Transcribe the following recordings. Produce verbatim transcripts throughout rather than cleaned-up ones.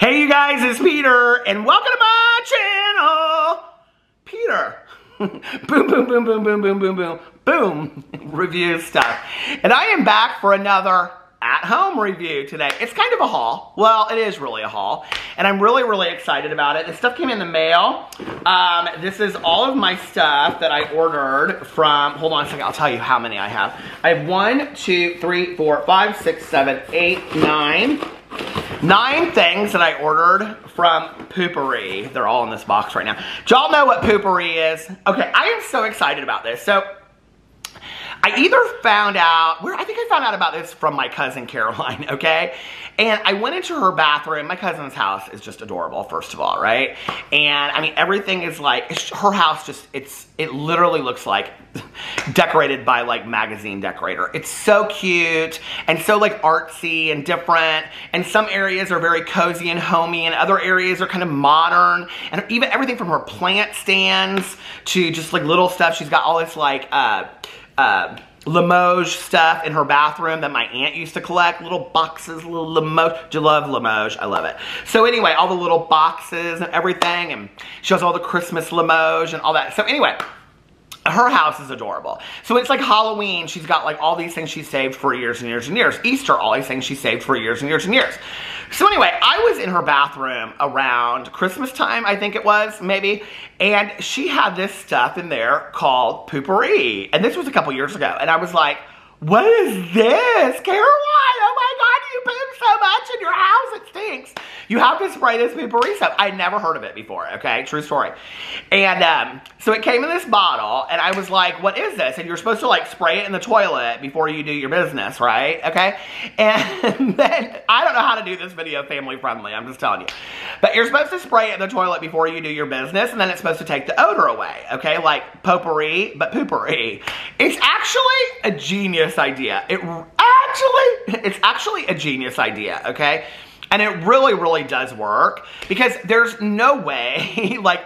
Hey you guys, it's Peter, and welcome to my channel! Peter. Boom, boom, boom, boom, boom, boom, boom, boom, boom, review stuff. And I am back for another at-home review today. It's kind of a haul. Well, it is really a haul, and I'm really, really excited about it. This stuff came in the mail. Um, this is all of my stuff that I ordered from, hold on a second, I'll tell you how many I have. I have one, two, three, four, five, six, seven, eight, nine. Nine things that I ordered from Poo-Pourri. They're all in this box right now. Y'all know what Poo-Pourri is? Okay, I am so excited about this. So, I either found out, where I think I found out about this from my cousin Caroline, okay? And I went into her bathroom. My cousin's house is just adorable, first of all, right? And I mean, everything is like, it's, her house just, it's, it literally looks like decorated by like magazine decorator. It's so cute and so like artsy and different. And some areas are very cozy and homey, and other areas are kind of modern. And even everything from her plant stands to just like little stuff. She's got all this like, uh, Uh, Limoges stuff in her bathroom that my aunt used to collect. Little boxes, little Limoges. Do you love Limoges? I love it. So anyway, all the little boxes and everything, and she has all the Christmas Limoges and all that. So anyway, her house is adorable. So it's like Halloween. She's got like all these things she saved for years and years and years. Easter, all these things she saved for years and years and years. So anyway, I was in her bathroom around Christmas time, I think it was, maybe, and she had this stuff in there called Poo-Pourri. And this was a couple years ago, and I was like, what is this? Caroline, oh my God, you poop so much in your house, it stinks. You have to spray this Poo-Pourri stuff. I'd never heard of it before, okay? True story. And um, so it came in this bottle, and I was like, what is this? And you're supposed to, like, spray it in the toilet before you do your business, right? Okay? And then, I don't know how to do this video family-friendly, I'm just telling you. But you're supposed to spray it in the toilet before you do your business, and then it's supposed to take the odor away, okay? Like, Poo-Pourri, but Poo-Pourri. It's actually a genius idea. It actually, it's actually a genius idea, okay? And it really, really does work, because there's no way, like,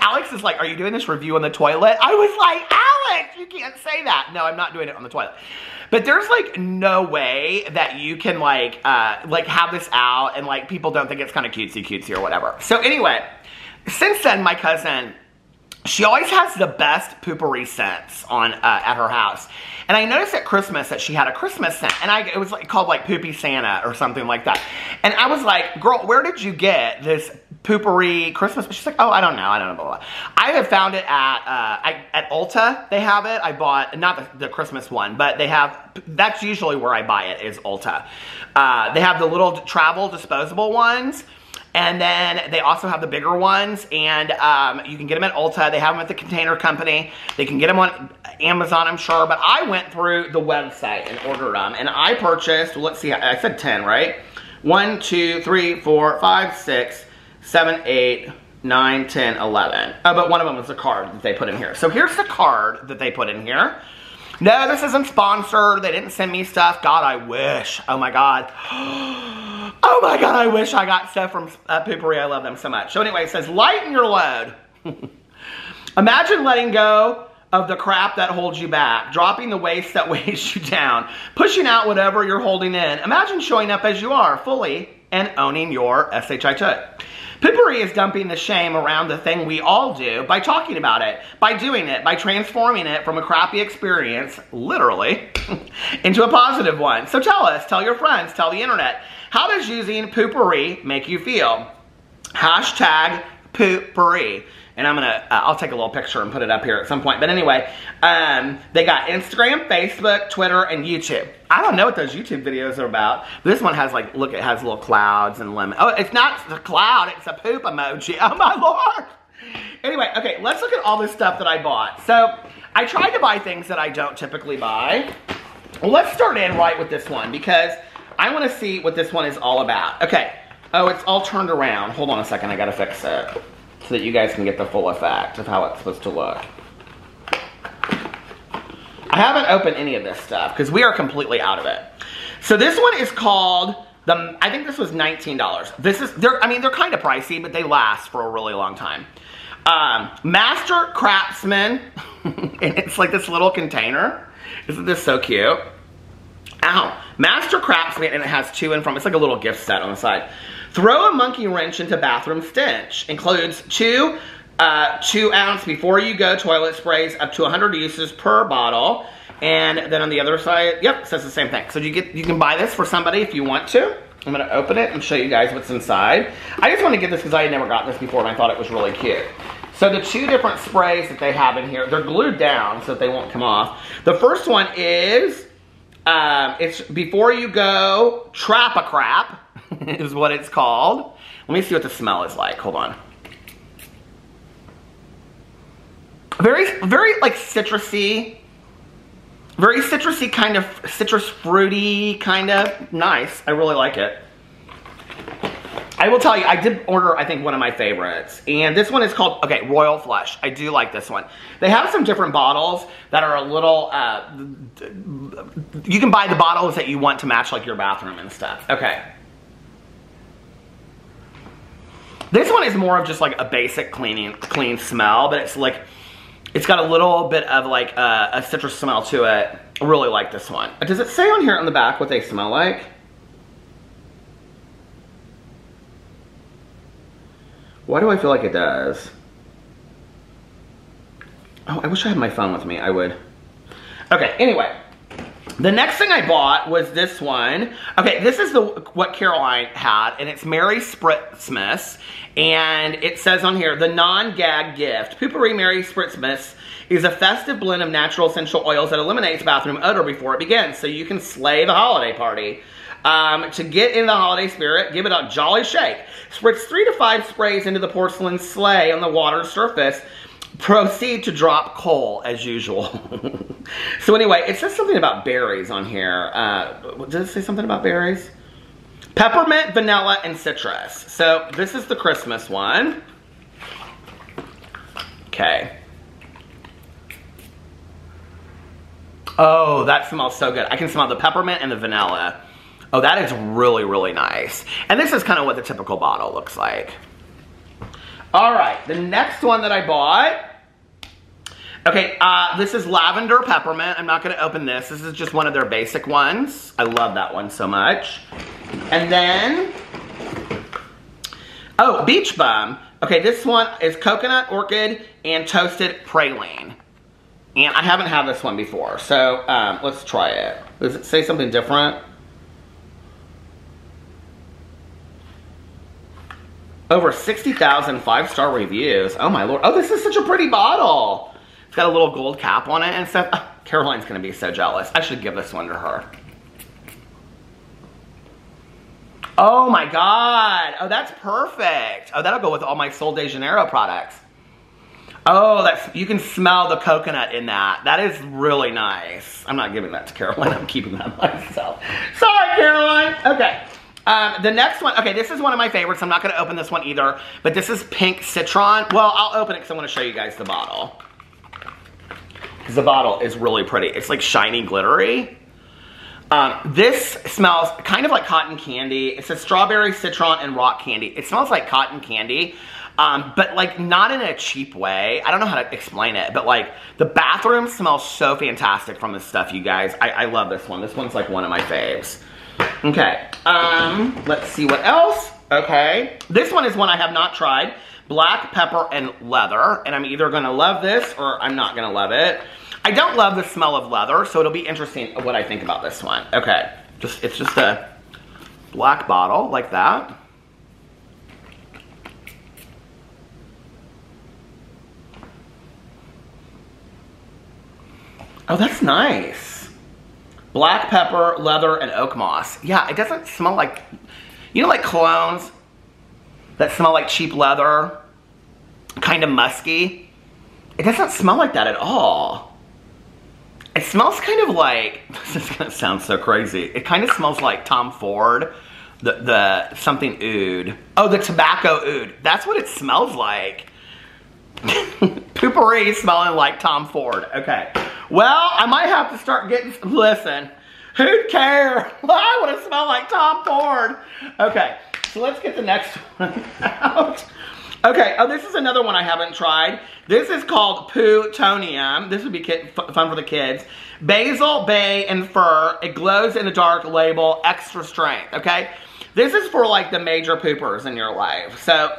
Alex is like, are you doing this review on the toilet? I was like, Alex, you can't say that. No, I'm not doing it on the toilet. But there's, like, no way that you can, like, uh, like, have this out and, like, people don't think it's kind of cutesy cutesy or whatever. So anyway, since then, my cousin, she always has the best Poo-Pourri scents on, uh, at her house. And I noticed at Christmas that she had a Christmas scent. And I, it was like called like Poopy Santa or something like that. And I was like, girl, where did you get this Poo-Pourri Christmas? She's like, oh, I don't know. I don't know. Blah, blah. I have found it at, uh, I, at Ulta. They have it. I bought, not the, the Christmas one, but they have, that's usually where I buy it, is Ulta. Uh, they have the little travel disposable ones. And then they also have the bigger ones, and um, you can get them at Ulta. They have them at the Container Company. They can get them on Amazon, I'm sure. But I went through the website and ordered them, and I purchased, let's see, I said ten, right? One, two, three, four, five, six, seven, eight, nine, ten, eleven. Oh, but one of them was the card that they put in here. So here's the card that they put in here. No, this isn't sponsored. They didn't send me stuff. God, I wish. Oh, my God. Oh, my God, I wish I got stuff from uh, Poo-Pourri. I love them so much. So, anyway, it says, lighten your load. Imagine letting go of the crap that holds you back, dropping the waste that weighs you down, pushing out whatever you're holding in. Imagine showing up as you are, fully, and owning your shit. Poo-Pourri is dumping the shame around the thing we all do by talking about it, by doing it, by transforming it from a crappy experience, literally, into a positive one. So tell us, tell your friends, tell the internet, how does using Poo-Pourri make you feel? Hashtag Poo-Pourri. And I'm gonna, uh, I'll take a little picture and put it up here at some point. But anyway, um, they got Instagram, Facebook, Twitter, and YouTube. I don't know what those YouTube videos are about. This one has like, look, it has little clouds and lemon. Oh, it's not the cloud, it's a poop emoji. Oh my Lord. Anyway, okay, let's look at all this stuff that I bought. So, I tried to buy things that I don't typically buy. Let's start in right with this one, because I wanna see what this one is all about. Okay, oh, it's all turned around. Hold on a second, I gotta fix it, so that you guys can get the full effect of how it's supposed to look. I haven't opened any of this stuff, because we are completely out of it. So this one is called, the. I think this was nineteen dollars. This is, they're, I mean, they're kind of pricey, but they last for a really long time. Um, Master Craftsman, and it's like this little container. Isn't this so cute? Ow. Master Craftsman, and it has two in front. It's like a little gift set on the side. Throw a monkey wrench into bathroom stench. Includes two, uh, two ounce before you go toilet sprays, up to one hundred uses per bottle. And then on the other side, yep, says the same thing. So you get, you can buy this for somebody if you want to. I'm gonna open it and show you guys what's inside. I just wanna get this because I had never gotten this before and I thought it was really cute. So the two different sprays that they have in here, they're glued down so that they won't come off. The first one is, um, it's before you go, Trap a Crap is what it's called. Let me see what the smell is like, hold on. Very, very like citrusy. Very citrusy kind of, citrus fruity kind of, nice. I really like it. I will tell you, I did order, I think, one of my favorites. And this one is called, okay, Royal Flush. I do like this one. They have some different bottles that are a little, uh, you can buy the bottles that you want to match like your bathroom and stuff. Okay. This one is more of just like a basic cleaning, clean smell, but it's like, it's got a little bit of like a, a citrus smell to it. I really like this one. Does it say on here on the back what they smell like? Why do I feel like it does? Oh, I wish I had my phone with me. I would. Okay, anyway. The next thing I bought was this one. Okay, this is the what Caroline had, and it's Merry Spritzmas, and it says on here, the non-gag gift. Poo-Pourri Merry Spritzmas is a festive blend of natural essential oils that eliminates bathroom odor before it begins, so you can slay the holiday party. Um, to get in the holiday spirit, give it a jolly shake. Spritz three to five sprays into the porcelain sleigh on the water surface. Proceed to drop coal, as usual. So anyway, it says something about berries on here. Uh, did it say something about berries? Peppermint, vanilla, and citrus. So this is the Christmas one. Okay. Oh, that smells so good. I can smell the peppermint and the vanilla. Oh, that is really, really nice. And this is kind of what the typical bottle looks like. All right, the next one that I bought, okay, uh, this is Lavender Peppermint. I'm not gonna open this. This is just one of their basic ones. I love that one so much. And then, oh, Beach Bum. Okay, this one is Coconut, Orchid, and Toasted Praline. And I haven't had this one before, so um, let's try it. Does it say something different? Over sixty thousand five-star reviews. Oh my lord. Oh, this is such a pretty bottle. It's got a little gold cap on it and stuff. Oh, Caroline's gonna be so jealous. I should give this one to her. Oh my god. Oh, that's perfect. Oh, that'll go with all my Sol de Janeiro products. Oh, that's, you can smell the coconut in that. That is really nice. I'm not giving that to Caroline. I'm keeping that myself. Sorry, Caroline. Okay. Um, the next one, okay, this is one of my favorites. I'm not going to open this one either, but this is Pink Citron. Well, I'll open it because I want to show you guys the bottle. Because the bottle is really pretty. It's like shiny, glittery. Um, this smells kind of like cotton candy. It says strawberry, citron, and rock candy. It smells like cotton candy, um, but like not in a cheap way. I don't know how to explain it, but like the bathroom smells so fantastic from this stuff, you guys. I, I love this one. This one's like one of my faves. Okay, um, let's see what else. Okay, this one is one I have not tried. Black Pepper and Leather, and I'm either gonna love this or I'm not gonna love it. I don't love the smell of leather, so it'll be interesting what I think about this one. Okay, just it's just a black bottle like that. Oh, that's nice. Black pepper, leather, and oak moss. Yeah, it doesn't smell like, you know, like colognes that smell like cheap leather, kind of musky. It doesn't smell like that at all. It smells kind of like, this is gonna sound so crazy. It kind of smells like Tom Ford, the, the something oud. Oh, the tobacco oud. That's what it smells like. Poo-Pourri smelling like Tom Ford. Okay. Well, I might have to start getting, listen, who'd care? I want to smell like Tom Ford. Okay, so let's get the next one out. Okay, oh, this is another one I haven't tried. This is called Poo-tonium. This would be kid, fun for the kids. Basil, bay, and fir. It glows in the dark label, extra strength, okay? This is for like the major poopers in your life. So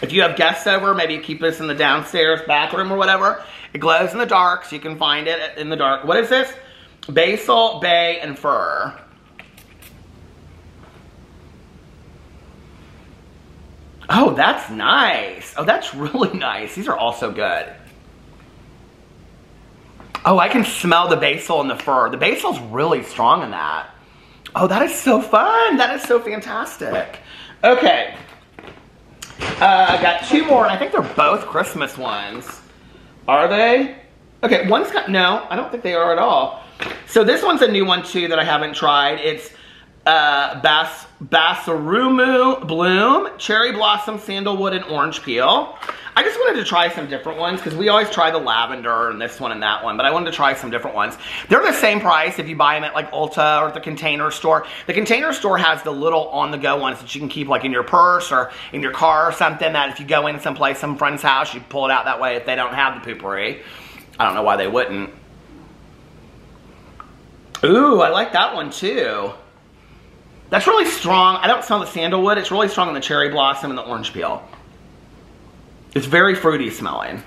if you have guests over, maybe keep this in the downstairs bathroom or whatever. It glows in the dark, so you can find it in the dark. What is this? Basil, bay, and fir. Oh, that's nice. Oh, that's really nice. These are also good. Oh, I can smell the basil and the fir. The basil's really strong in that. Oh, that is so fun. That is so fantastic. Okay. Uh, I got two more. I think they're both Christmas ones. Are they? Okay, one's got... No, I don't think they are at all. So this one's a new one, too, that I haven't tried. It's uh, Bas Basirumu Bloom, Cherry Blossom, Sandalwood, and Orange Peel. I just wanted to try some different ones because we always try the lavender and this one and that one, but I wanted to try some different ones. They're the same price if you buy them at like Ulta or the Container Store. The Container Store has the little on-the-go ones that you can keep like in your purse or in your car or something, that if you go in someplace, some friend's house, you pull it out that way if they don't have the Poo-Pourri. I don't know why they wouldn't. Ooh, I like that one too. That's really strong. I don't smell the sandalwood. It's really strong in the cherry blossom and the orange peel. It's very fruity smelling.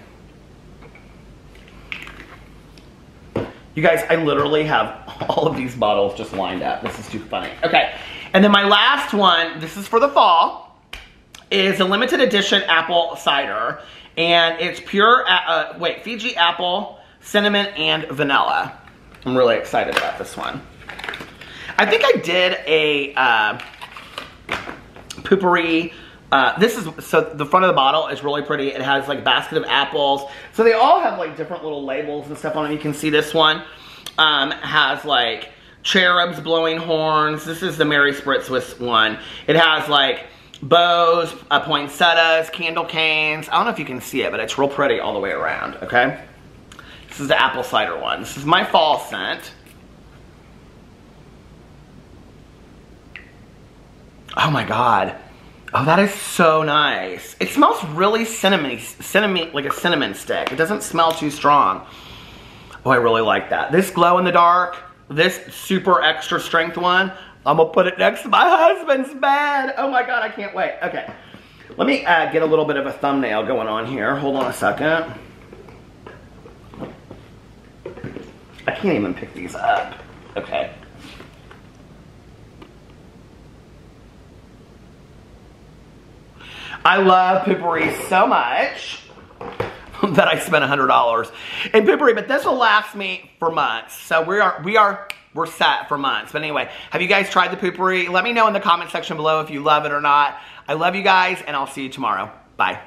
You guys, I literally have all of these bottles just lined up. This is too funny. Okay, and then my last one, this is for the fall, is a limited edition apple cider. And it's pure, uh, wait, Fiji apple, cinnamon, and vanilla. I'm really excited about this one. I think I did a uh, Poo-Pourri. Uh, this is, so the front of the bottle is really pretty. It has like a basket of apples. So they all have like different little labels and stuff on it. You can see this one um, has like cherubs blowing horns. This is the Merry Spritzmas one. It has like bows, uh, poinsettias, candle canes. I don't know if you can see it, but it's real pretty all the way around, okay? This is the apple cider one. This is my fall scent. Oh my God. Oh, that is so nice. It smells really cinnamony, cinnamon, like a cinnamon stick. It doesn't smell too strong. Oh, I really like that. This glow in the dark, this super extra strength one, I'm gonna put it next to my husband's bed. Oh my God, I can't wait. Okay, let me uh, get a little bit of a thumbnail going on here. Hold on a second. I can't even pick these up. Okay. I love Poo-Pourri so much that I spent one hundred dollars in Poo-Pourri, but this will last me for months. So we are, we are, we're set for months. But anyway, have you guys tried the Poo-Pourri? Let me know in the comment section below if you love it or not. I love you guys, and I'll see you tomorrow. Bye.